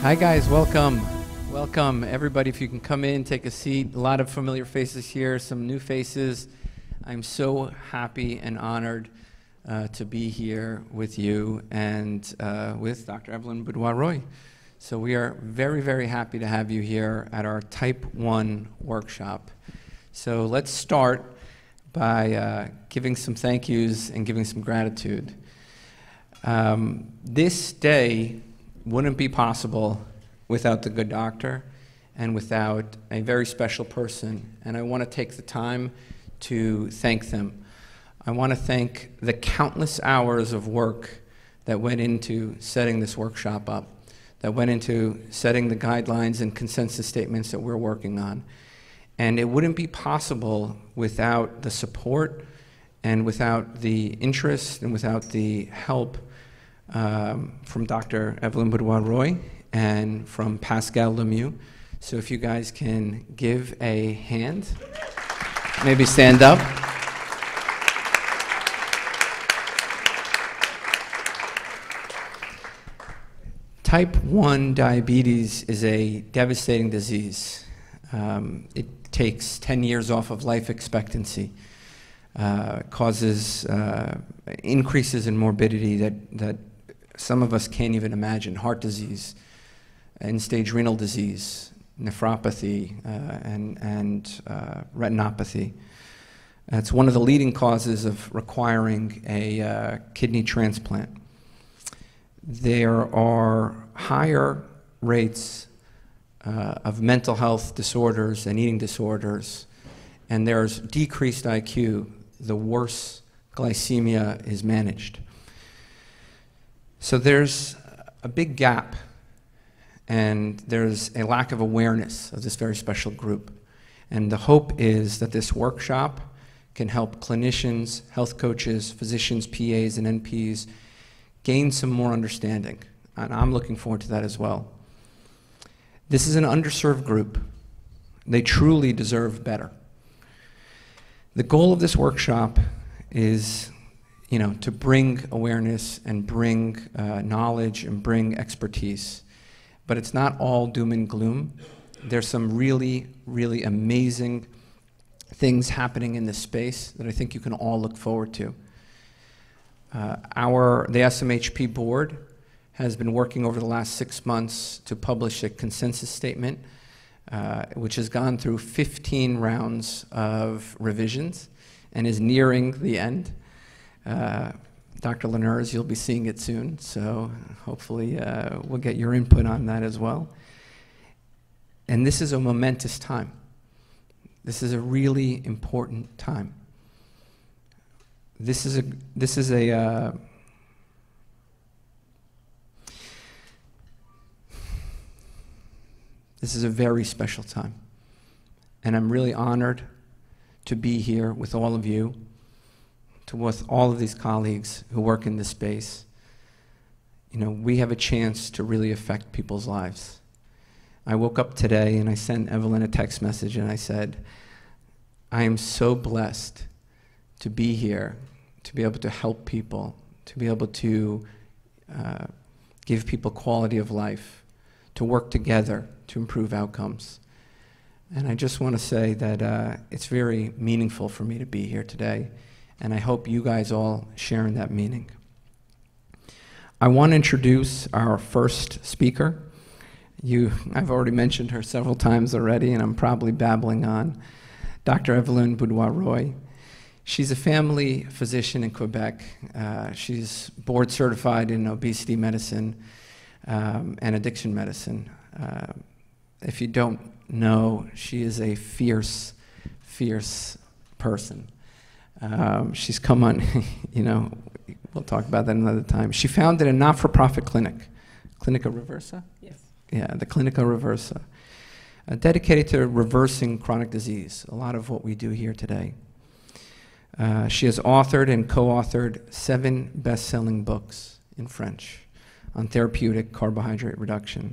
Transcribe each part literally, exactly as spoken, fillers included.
Hi guys, welcome. Welcome everybody. If you can come in, take a seat. A lot of familiar faces here, some new faces. I'm so happy and honored uh, to be here with you and uh, with Doctor Èvelyne Bourdua-Roy. So we are very, very happy to have you here at our Type one workshop. So let's start by uh, giving some thank yous and giving some gratitude. Um, this day wouldn't be possible without the good doctor and without a very special person. And I want to take the time to thank them. I want to thank the countless hours of work that went into setting this workshop up, that went into setting the guidelines and consensus statements that we're working on. And it wouldn't be possible without the support and without the interest and without the help Um, from Doctor Èvelyne Bourdua-Roy and from Pascal Lemieux. So if you guys can give a hand, maybe stand up. Type one diabetes is a devastating disease. Um, it takes ten years off of life expectancy. Uh, causes uh, increases in morbidity that, that some of us can't even imagine. Heart disease, end-stage renal disease, nephropathy, uh, and, and uh, retinopathy. It's one of the leading causes of requiring a uh, kidney transplant. There are higher rates uh, of mental health disorders and eating disorders, and there's decreased I Q, the worse glycemia is managed. So there's a big gap, and there's a lack of awareness of this very special group. And the hope is that this workshop can help clinicians, health coaches, physicians, P As, and N Ps gain some more understanding. And I'm looking forward to that as well. This is an underserved group. They truly deserve better. The goal of this workshop is, you know, to bring awareness and bring uh, knowledge and bring expertise. But it's not all doom and gloom. There's some really, really amazing things happening in this space that I think you can all look forward to. Uh, our, the S M H P board has been working over the last six months to publish a consensus statement, uh, which has gone through fifteen rounds of revisions and is nearing the end. Uh, Doctor Lemieux, you'll be seeing it soon, so hopefully uh, we'll get your input on that as well. And this is a momentous time. This is a really important time. This is a, this is a, uh, this is a very special time. And I'm really honored to be here with all of you, with all of these colleagues who work in this space. You know, we have a chance to really affect people's lives. I woke up today and I sent Èvelyne a text message and I said, I am so blessed to be here, to be able to help people, to be able to uh, give people quality of life, to work together to improve outcomes. And I just want to say that uh, it's very meaningful for me to be here today. And I hope you guys all share in that meaning. I want to introduce our first speaker. You, I've already mentioned her several times already, and I'm probably babbling on. Doctor Èvelyne Bourdua-Roy. She's a family physician in Quebec. Uh, she's board certified in obesity medicine um, and addiction medicine. Uh, if you don't know, she is a fierce, fierce person. Um, she's come on, you know, we'll talk about that another time. She founded a not-for-profit clinic, Clinica Reversa? Yes. Yeah, the Clinica Reversa, uh, dedicated to reversing chronic disease, a lot of what we do here today. Uh, she has authored and co-authored seven best-selling books in French on therapeutic carbohydrate reduction.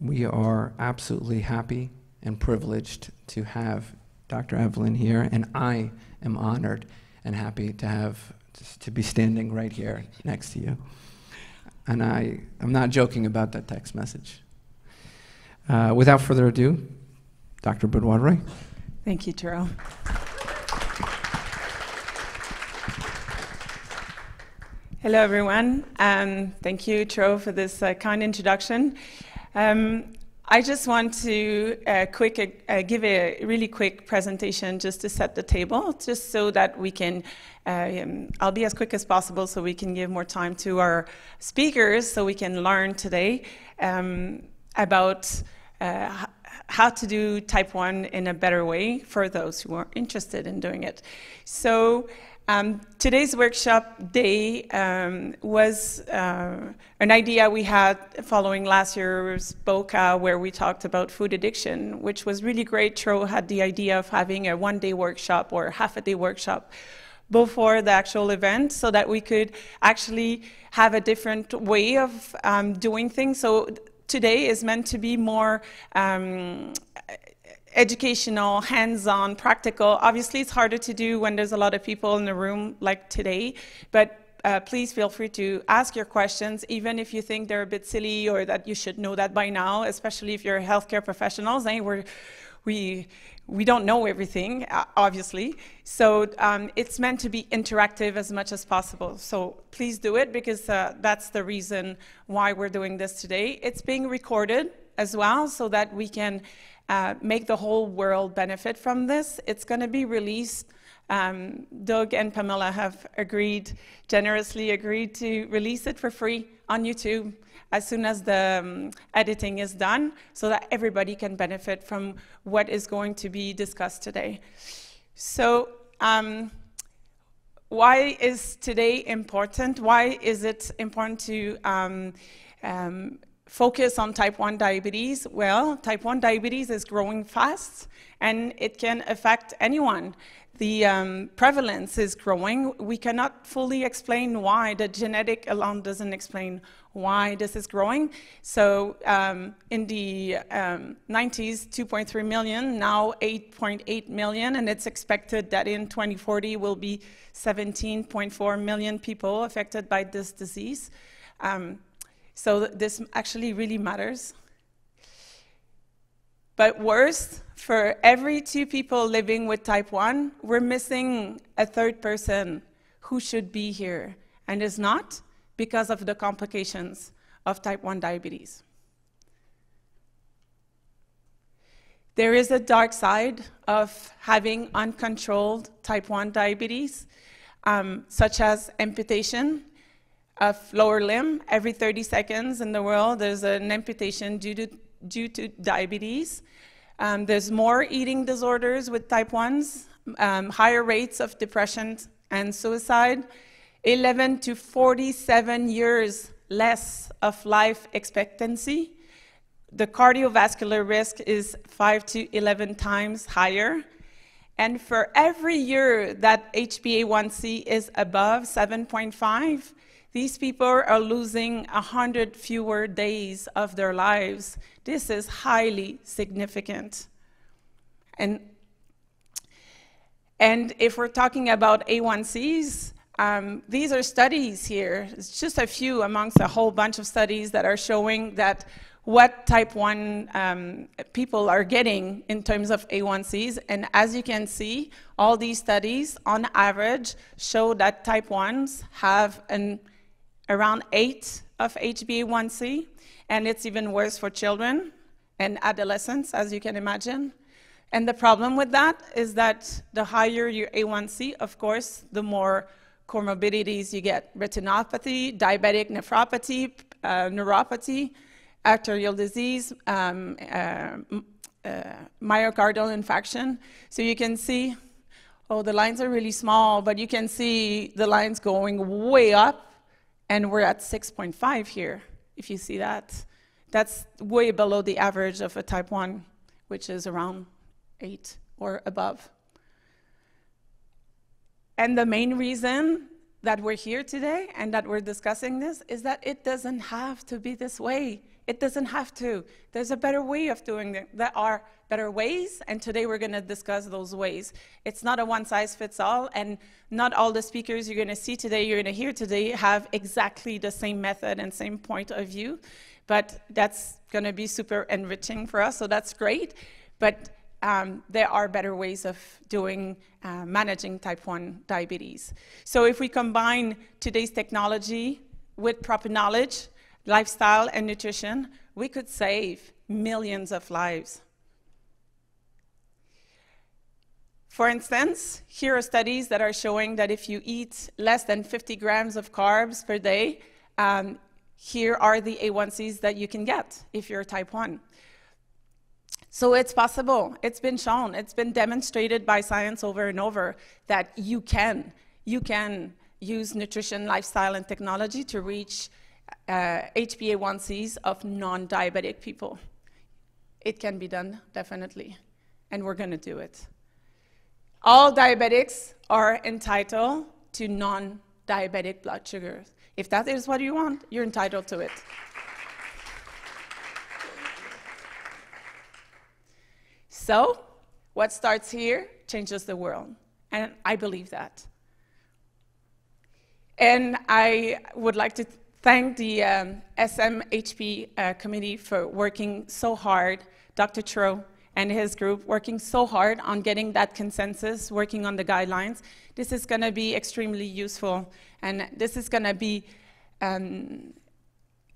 We are absolutely happy and privileged to have Doctor Èvelyne here, and I am honored and happy to have to be standing right here next to you. And I, I'm not joking about that text message. Uh, without further ado, Doctor Bourdua-Roy. Thank you, Tro. Hello, everyone. Um, thank you, Tro, for this uh, kind introduction. Um, I just want to uh, quick, uh, give a really quick presentation just to set the table, just so that we can, uh, um, I'll be as quick as possible so we can give more time to our speakers so we can learn today um, about uh, how to do type one in a better way for those who are interested in doing it. So. Um, today's workshop day um, was uh, an idea we had following last year's B O C A, where we talked about food addiction, which was really great. Tro had the idea of having a one-day workshop or half-a-day workshop before the actual event, so that we could actually have a different way of um, doing things. So today is meant to be more um, educational, hands-on, practical. Obviously, it's harder to do when there's a lot of people in the room like today, but uh, please feel free to ask your questions, even if you think they're a bit silly or that you should know that by now, especially if you're healthcare professionals. Eh? We're, we, we don't know everything, obviously. So um, it's meant to be interactive as much as possible. So please do it, because uh, that's the reason why we're doing this today. It's being recorded as well, so that we can Uh, make the whole world benefit from this. It's going to be released. Um, Doug and Pamela have agreed, generously agreed, to release it for free on YouTube as soon as the um, editing is done, so that everybody can benefit from what is going to be discussed today. So um, why is today important? Why is it important to um, um, focus on type one diabetes? Well, type one diabetes is growing fast, and it can affect anyone. The um, prevalence is growing. We cannot fully explain why. The genetic alone doesn't explain why this is growing. So um, in the um, nineties, two point three million, now eight point eight million, and it's expected that in twenty forty will be seventeen point four million people affected by this disease. Um, So this actually really matters. But worse, for every two people living with type one, we're missing a third person who should be here and is not, because of the complications of type one diabetes. There is a dark side of having uncontrolled type one diabetes, um, such as amputation of lower limb. Every thirty seconds in the world, there's an amputation due to, due to diabetes. Um, there's more eating disorders with type ones, um, higher rates of depression and suicide, eleven to forty-seven years less of life expectancy. The cardiovascular risk is five to eleven times higher. And for every year that H b A one C is above seven point five, these people are losing one hundred fewer days of their lives. This is highly significant. And, and if we're talking about A one Cs, um, these are studies here. It's just a few amongst a whole bunch of studies that are showing that what type one um, people are getting in terms of A one Cs. And as you can see, all these studies on average show that type ones have an around eight of H b A one C, and it's even worse for children and adolescents, as you can imagine. And the problem with that is that the higher your A one C, of course, the more comorbidities you get: retinopathy, diabetic nephropathy, uh, neuropathy, arterial disease, um, uh, uh, myocardial infarction. So you can see, oh, the lines are really small, but you can see the lines going way up. And we're at six point five here, if you see that. That's way below the average of a type one, which is around eight or above. And the main reason that we're here today and that we're discussing this is that it doesn't have to be this way. It doesn't have to. There's a better way of doing it. There are better ways, and today we're going to discuss those ways. It's not a one-size-fits-all, and not all the speakers you're going to see today, you're going to hear today, have exactly the same method and same point of view, but that's going to be super enriching for us, so that's great. But Um, there are better ways of doing, uh, managing type one diabetes. So if we combine today's technology with proper knowledge, lifestyle, and nutrition, we could save millions of lives. For instance, here are studies that are showing that if you eat less than fifty grams of carbs per day, um, here are the A one Cs that you can get if you're type one. So it's possible. It's been shown. It's been demonstrated by science over and over that you can, you can use nutrition, lifestyle, and technology to reach uh, H b A one Cs of non-diabetic people. It can be done, definitely, and we're going to do it. All diabetics are entitled to non-diabetic blood sugars. If that is what you want, you're entitled to it. So, what starts here changes the world, and I believe that. And I would like to thank the um, S M H P uh, committee for working so hard, Doctor Tro and his group working so hard on getting that consensus, working on the guidelines. This is going to be extremely useful, and this is going to be um,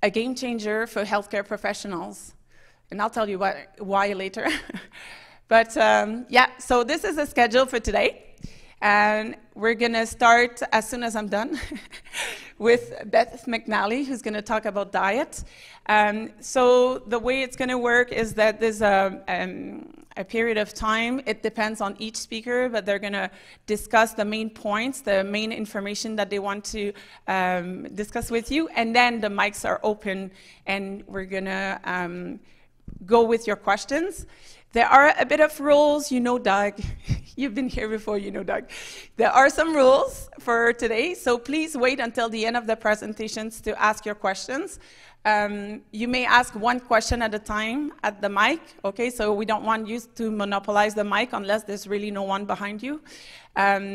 a game changer for healthcare professionals. And I'll tell you why, why later. But um, yeah, so this is the schedule for today, and we're going to start as soon as I'm done with Beth McNally, who's going to talk about diet. Um, so the way it's going to work is that there's a, um, a period of time. It depends on each speaker, but they're going to discuss the main points, the main information that they want to um, discuss with you, and then the mics are open, and we're going to um, go with your questions. There are a bit of rules, you know, Doug. You've been here before, you know, Doug. There are some rules for today, so please wait until the end of the presentations to ask your questions. Um, you may ask one question at a time at the mic, okay? So we don't want you to monopolize the mic unless there's really no one behind you. Um,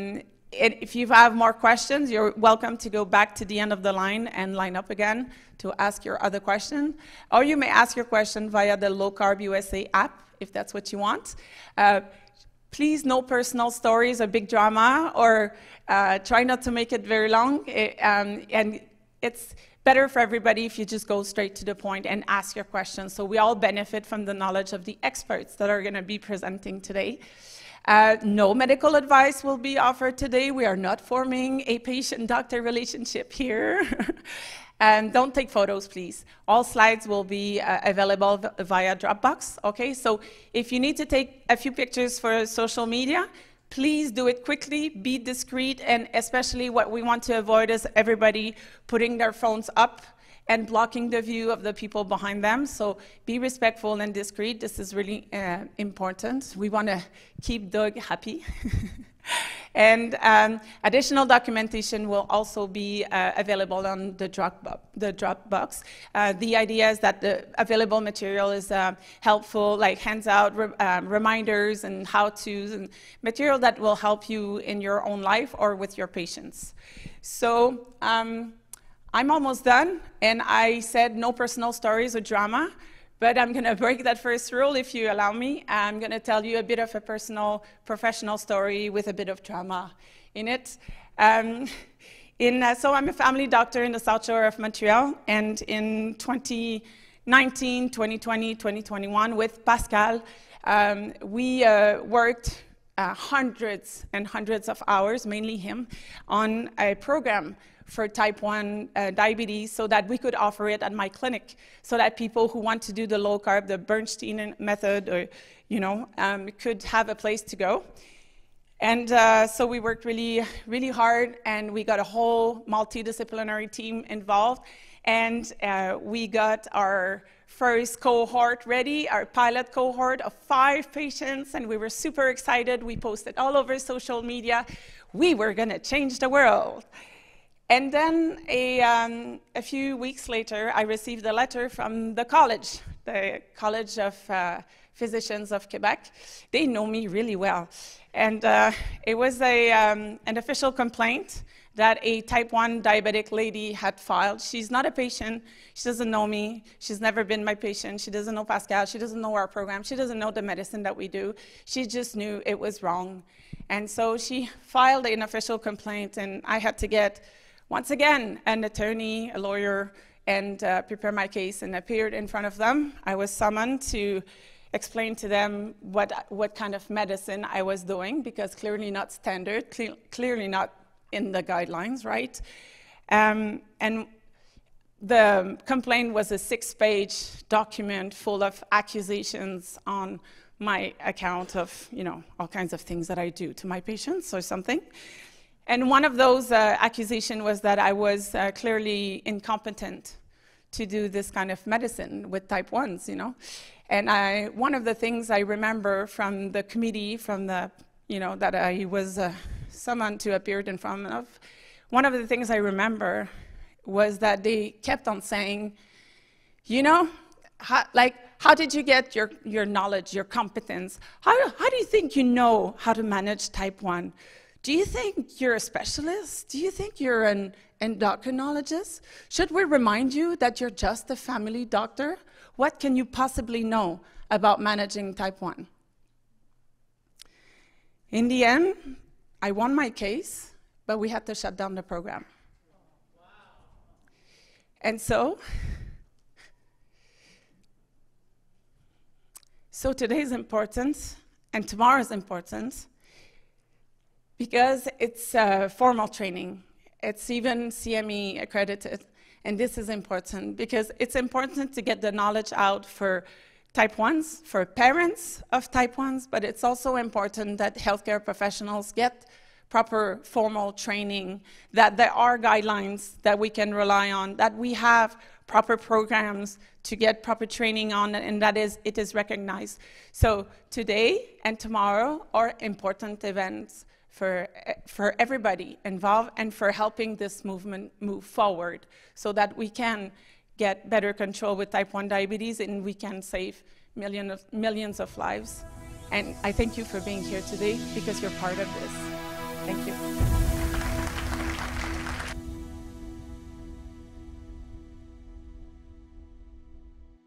and if you have more questions, you're welcome to go back to the end of the line and line up again to ask your other question. Or you may ask your question via the Low Carb U S A app, if that's what you want. Uh, please, no personal stories or big drama, or uh, try not to make it very long. It, um, and it's better for everybody if you just go straight to the point and ask your questions. So we all benefit from the knowledge of the experts that are going to be presenting today. Uh, no medical advice will be offered today. We are not forming a patient-doctor relationship here. And don't take photos, please. All slides will be uh, available via Dropbox, okay? So if you need to take a few pictures for social media, please do it quickly, be discreet, and especially what we want to avoid is everybody putting their phones up and blocking the view of the people behind them. So be respectful and discreet. This is really uh, important. We want to keep Doug happy. And um, additional documentation will also be uh, available on the Dropbox. The, Dropbox. Uh, the idea is that the available material is uh, helpful, like handout, re um, reminders, and how-tos, and material that will help you in your own life or with your patients. So um, I'm almost done, and I said no personal stories or drama. But I'm going to break that first rule, if you allow me. I'm going to tell you a bit of a personal, professional story with a bit of drama in it. Um, in, uh, so I'm a family doctor in the South Shore of Montreal, and in twenty nineteen, twenty twenty, twenty twenty-one, with Pascal, um, we uh, worked uh, hundreds and hundreds of hours, mainly him, on a program for type one uh, diabetes, so that we could offer it at my clinic, so that people who want to do the low carb, the Bernstein method, or you know, um, could have a place to go. And uh, so we worked really, really hard, and we got a whole multidisciplinary team involved, and uh, we got our first cohort ready, our pilot cohort of five patients, and we were super excited. We posted all over social media. We were gonna change the world. And then a, um, a few weeks later, I received a letter from the college, the College of uh, Physicians of Quebec. They know me really well. And uh, it was a, um, an official complaint that a type one diabetic lady had filed. She's not a patient. She doesn't know me. She's never been my patient. She doesn't know Pascal. She doesn't know our program. She doesn't know the medicine that we do. She just knew it was wrong. And so she filed an official complaint, and I had to get, once again, an attorney, a lawyer, and uh, prepare my case, and appeared in front of them. I was summoned to explain to them what, what kind of medicine I was doing, because clearly not standard, cle clearly not in the guidelines, right? Um, and the complaint was a six-page document full of accusations on my account of, you know, all kinds of things that I do to my patients or something. And one of those uh, accusations was that I was uh, clearly incompetent to do this kind of medicine with type ones, you know? And I, one of the things I remember from the committee, from the, you know, that I was uh, summoned to appear in front of, one of the things I remember was that they kept on saying, you know, how, like, how did you get your, your knowledge, your competence? How, how do you think you know how to manage type one? Do you think you're a specialist? Do you think you're an endocrinologist? Should we remind you that you're just a family doctor? What can you possibly know about managing type one? In the end, I won my case, but we had to shut down the program. Wow. And so, so today's important, and tomorrow's important, because it's uh, formal training. It's even C M E accredited. And this is important because it's important to get the knowledge out for type ones, for parents of type ones, but it's also important that healthcare professionals get proper formal training, that there are guidelines that we can rely on, that we have proper programs to get proper training on, and that is, it is recognized. So today and tomorrow are important events for, for everybody involved and for helping this movement move forward so that we can get better control with type one diabetes and we can save million of, millions of lives. And I thank you for being here today because you're part of this. Thank you.